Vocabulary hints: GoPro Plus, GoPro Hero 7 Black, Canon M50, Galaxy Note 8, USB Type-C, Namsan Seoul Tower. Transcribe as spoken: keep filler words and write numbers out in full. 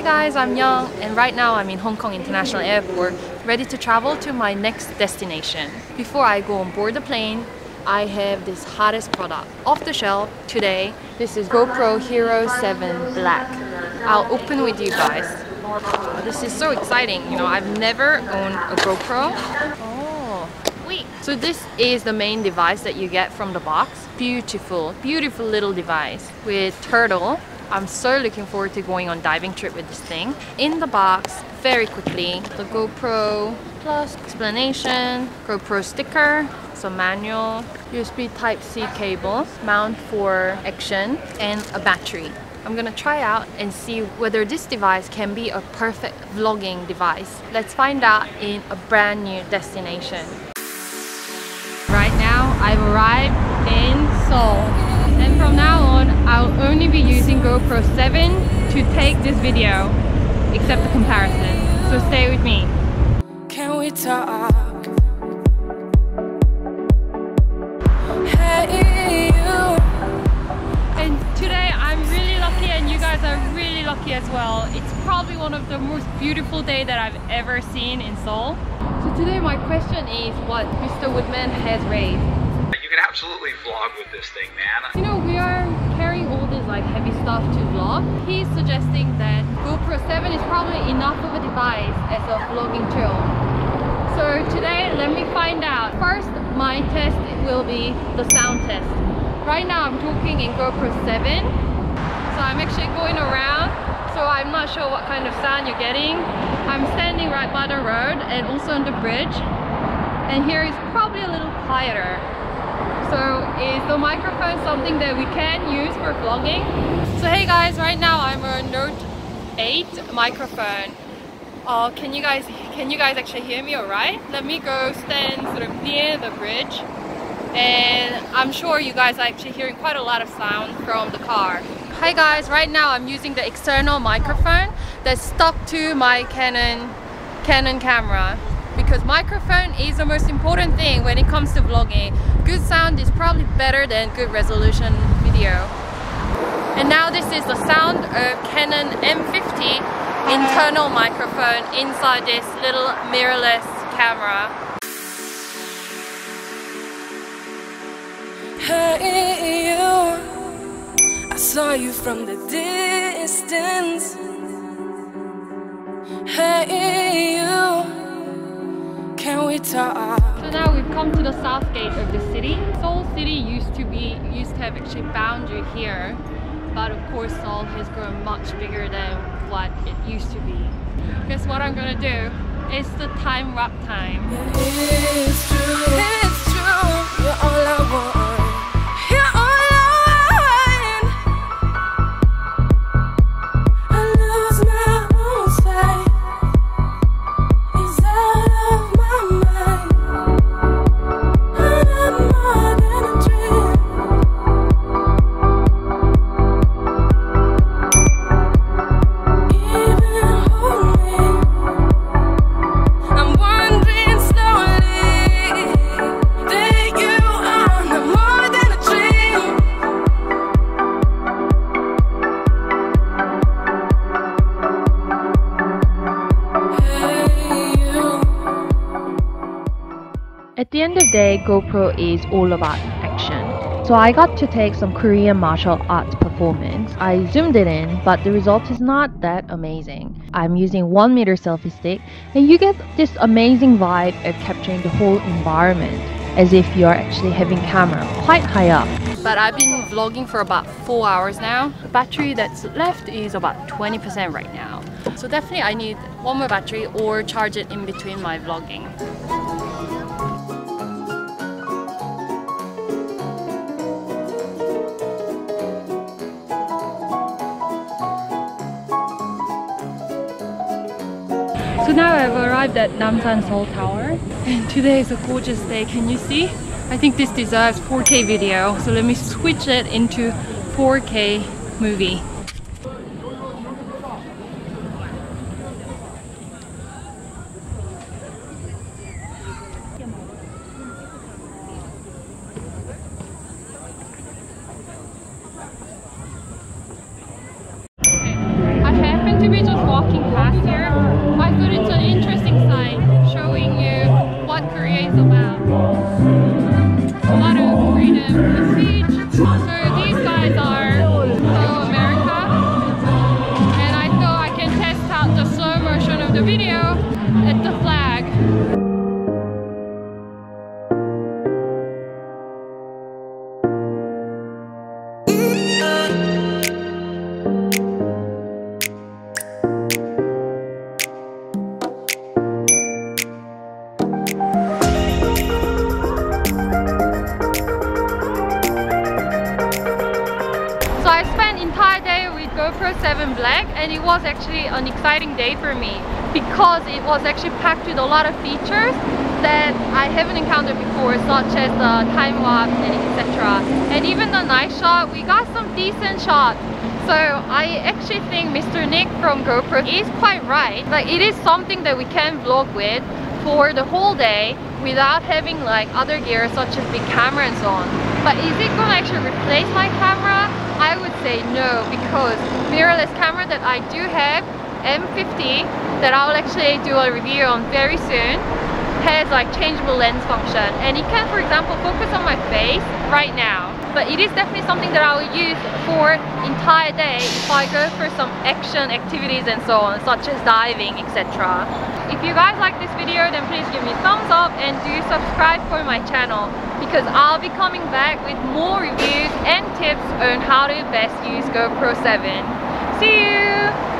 Hi guys, I'm Young, and right now I'm in Hong Kong International Airport, ready to travel to my next destination. Before I go on board the plane, I have this hottest product off the shelf today. This is GoPro Hero seven Black. I'll open with you guys. This is so exciting, you know, I've never owned a GoPro. Oh, wait. So this is the main device that you get from the box. Beautiful, beautiful little device with turtle. I'm so looking forward to going on diving trip with this thing. In the box, very quickly, the GoPro Plus explanation, GoPro sticker, some manual, U S B Type-C cable, mount for action, and a battery. I'm gonna try out and see whether this device can be a perfect vlogging device. Let's find out in a brand new destination. Right now, I've arrived in Seoul. And from now on, I'll only be using GoPro seven to take this video, except the comparison. So stay with me. Can we talk? Hey, you. And today I'm really lucky, and you guys are really lucky as well. It's probably one of the most beautiful days that I've ever seen in Seoul. So today my question is what Mister Woodman has raised. You can absolutely vlog with this thing, man. You know, we are carrying all this like heavy stuff to vlog. He's suggesting that GoPro seven is probably enough of a device as a vlogging tool. So today, let me find out. First, my test will be the sound test. Right now, I'm talking in GoPro seven. So I'm actually going around, so I'm not sure what kind of sound you're getting. I'm standing right by the road and also on the bridge. And here is probably a little quieter. So is the microphone something that we can use for vlogging? So hey guys, right now I'm on Note eight microphone. Uh, can you guys can you guys actually hear me alright? Let me go stand sort of near the bridge, and I'm sure you guys are actually hearing quite a lot of sound from the car. Hi guys, right now I'm using the external microphone that's stuck to my Canon Canon camera. Because microphone is the most important thing when it comes to vlogging. Good sound is probably better than good resolution video. And now this is the sound of Canon M fifty internal microphone inside this little mirrorless camera. Hey you, I saw you from the distance. Hey you. So now we've come to the south gate of the city. Seoul city used to be used to have actually boundary here, but of course Seoul has grown much bigger than what it used to be. Guess what I'm gonna do? It's the time wrap time. It's true, it's true, you're all I want, you're all I want. I lose my own sight. At the end of the day, GoPro is all about action. So I got to take some Korean martial arts performance. I zoomed it in, but the result is not that amazing. I'm using one meter selfie stick, and you get this amazing vibe of capturing the whole environment, as if you're actually having camera quite high up. But I've been vlogging for about four hours now. The battery that's left is about twenty percent right now. So definitely I need one more battery or charge it in between my vlogging. So now I've arrived at Namsan Seoul Tower, and today is a gorgeous day. Can you see? I think this deserves four K video, so let me switch it into four K movie. Okay. I happen to be just walking the video at the flag. GoPro seven Black, and it was actually an exciting day for me because it was actually packed with a lot of features that I haven't encountered before, such as the time lapse and et cetera. And even the night shot, we got some decent shots. So I actually think Mister Nick from GoPro is quite right. Like, it is something that we can vlog with for the whole day without having like other gear such as big camera and so on. But is it going to actually replace my camera? I would say no, because mirrorless camera that I do have, M fifty, that I will actually do a review on very soon, has like changeable lens function, and it can, for example, focus on my face right now. But it is definitely something that I will use for entire day if I go for some action activities and so on, such as diving, et cetera. If you guys like this video, then please give me a thumbs up and do subscribe for my channel, because I'll be coming back with more reviews and tips on how to best use GoPro seven. See you!